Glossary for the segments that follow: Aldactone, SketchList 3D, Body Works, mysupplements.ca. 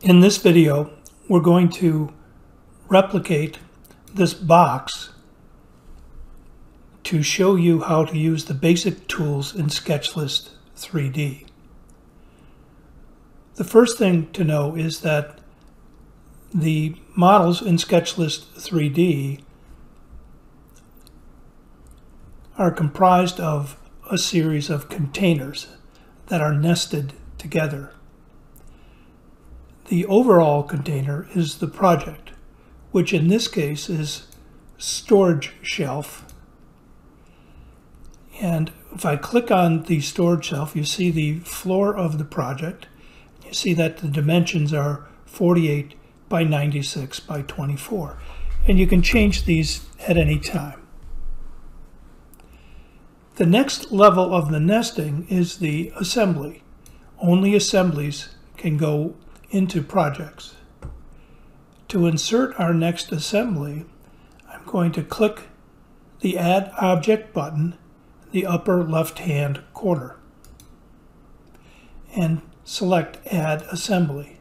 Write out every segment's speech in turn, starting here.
In this video, we're going to replicate this box to show you how to use the basic tools in SketchList 3D. The first thing to know is that the models in SketchList 3D are comprised of a series of containers that are nested together. The overall container is the project, which in this case is storage shelf. And if I click on the storage shelf, you see the floor of the project. You see that the dimensions are 48 by 96 by 24. And you can change these at any time. The next level of the nesting is the assembly. Only assemblies can go into projects. To insert our next assembly, I'm going to click the Add Object button, the upper left-hand corner, and select Add Assembly.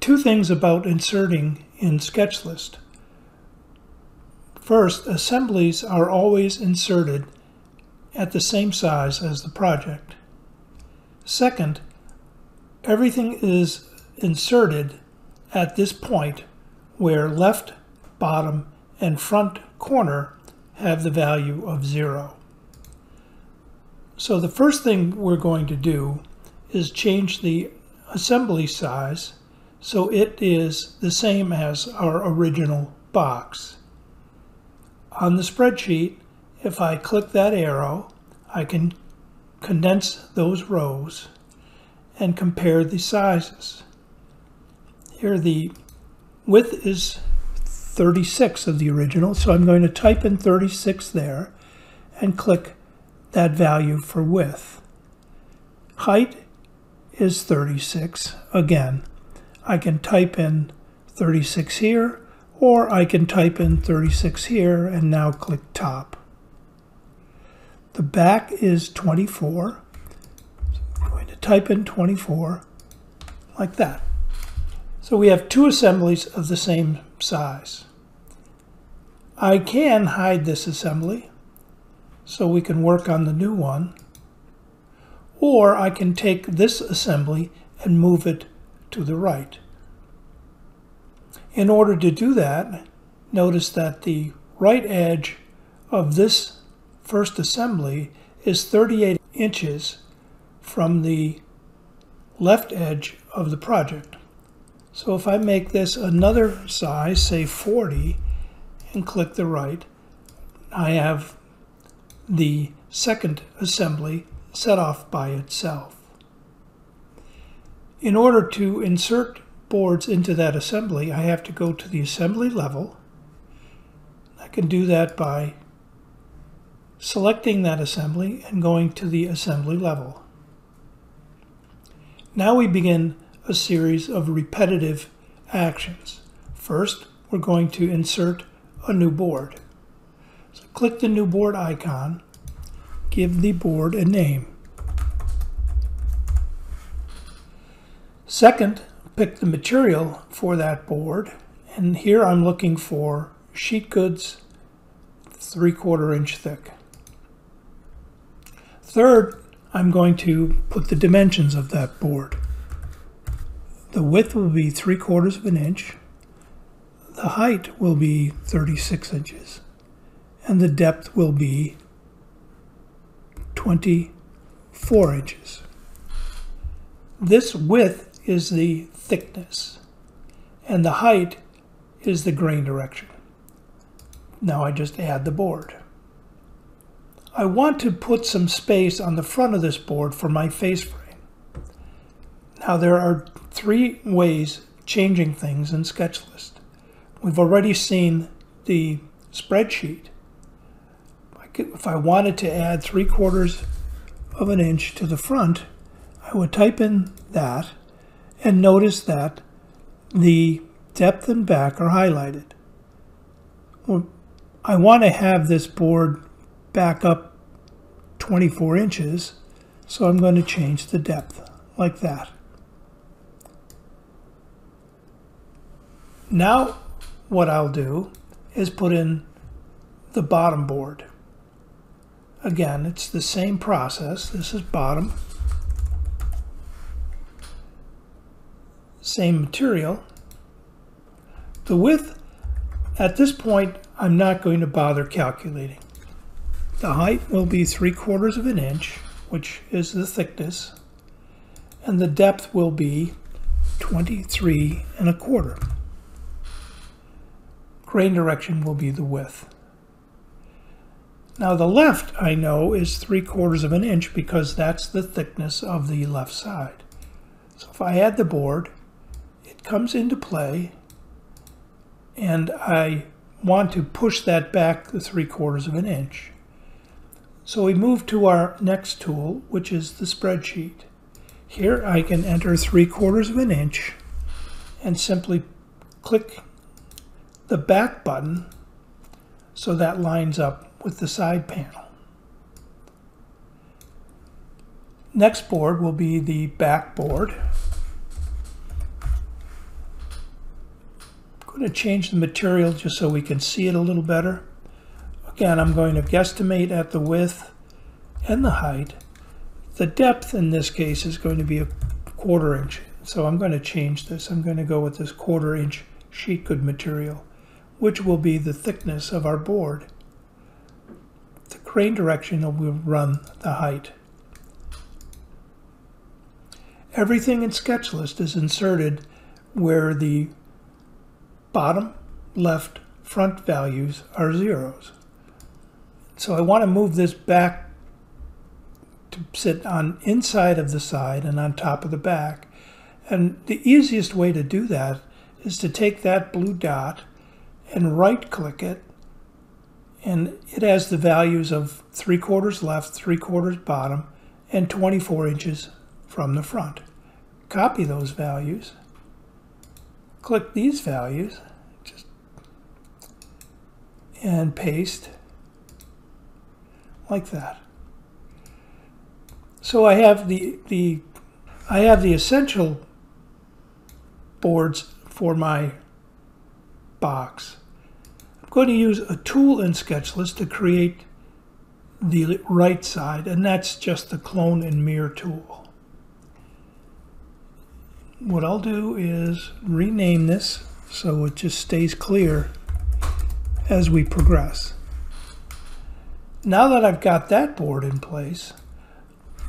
Two things about inserting in SketchList. First, assemblies are always inserted at the same size as the project. Second, everything is inserted at this point where left, bottom, and front corner have the value of 0. So the first thing we're going to do is change the assembly size so it is the same as our original box. On the spreadsheet, if I click that arrow, I can condense those rows and compare the sizes. Here the width is 36 of the original, so I'm going to type in 36 there and click that value for width. Height is 36. Again, I can type in 36 here, or I can type in 36 here and now click top. The back is 24. Type in 24 like that. So we have two assemblies of the same size. I can hide this assembly so we can work on the new one, or I can take this assembly and move it to the right. In order to do that, notice that the right edge of this first assembly is 38 inches from the left edge of the project. So if I make this another size, say 40, and click the right, I have the second assembly set off by itself. In order to insert boards into that assembly, I have to go to the assembly level. I can do that by selecting that assembly and going to the assembly level. Now we begin a series of repetitive actions. First, we're going to insert a new board. So click the new board icon, give the board a name. Second, pick the material for that board, and here I'm looking for sheet goods 3/4 inch thick. Third, I'm going to put the dimensions of that board. The width will be 3/4 inch, the height will be 36 inches, and the depth will be 24 inches. This width is the thickness, and the height is the grain direction. Now I just add the board. I want to put some space on the front of this board for my face frame. Now there are three ways changing things in SketchList. We've already seen the spreadsheet. If I wanted to add 3/4 inch to the front, I would type in that and notice that the depth and back are highlighted. Well, I want to have this board back up 24 inches, so I'm going to change the depth like that. Now what I'll do is put in the bottom board. Again, it's the same process. This is bottom, same material. The width, at this point, I'm not going to bother calculating. The height will be 3/4 of an inch, which is the thickness, and the depth will be 23 1/4. Grain direction will be the width. Now the left, I know, is 3/4 of an inch because that's the thickness of the left side. So if I add the board, it comes into play, and I want to push that back the 3/4 of an inch. So we move to our next tool, which is the spreadsheet. Here I can enter 3/4 of an inch and simply click the back button so that lines up with the side panel. Next board will be the back board. I'm going to change the material just so we can see it a little better. Again, I'm going to guesstimate at the width and the height. The depth in this case is going to be 1/4 inch. So I'm going to change this. I'm going to go with this 1/4 inch sheet good material, which will be the thickness of our board. The grain direction will run the height. Everything in SketchList is inserted where the bottom, left, front values are zeros. So I want to move this back to sit on inside of the side and on top of the back. And the easiest way to do that is to take that blue dot and right-click it, and it has the values of 3/4 left, 3/4 bottom, and 24 inches from the front. Copy those values, click these values, and paste like that. So I have the essential boards for my box. Going to use a tool in SketchList to create the right side, and that's just the clone and mirror tool. What I'll do is rename this so it just stays clear as we progress. Now that I've got that board in place,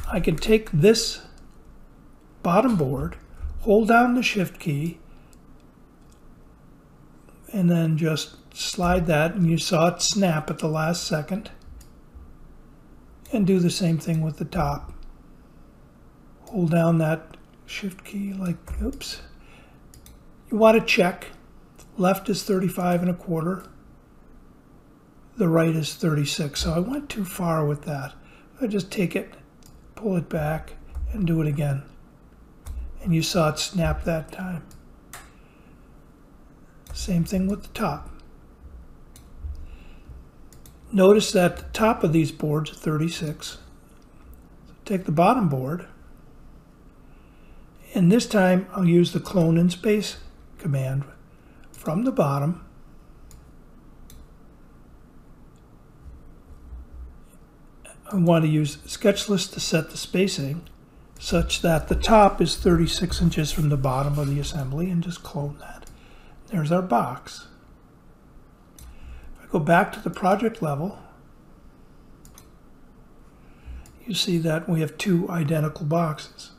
I can take this bottom board, hold down the Shift key, and then just slide that, and you saw it snap at the last second, and do the same thing with the top. Hold down that Shift key like, oops. You want to check. Left is 35 1/4. The right is 36. So I went too far with that. I just take it, pull it back, and do it again. And you saw it snap that time. Same thing with the top. Notice that the top of these boards are 36. So take the bottom board, and this time I'll use the clone and space command from the bottom, I want to use SketchList to set the spacing such that the top is 36 inches from the bottom of the assembly, and just clone that. There's our box. If I go back to the project level, you see that we have two identical boxes.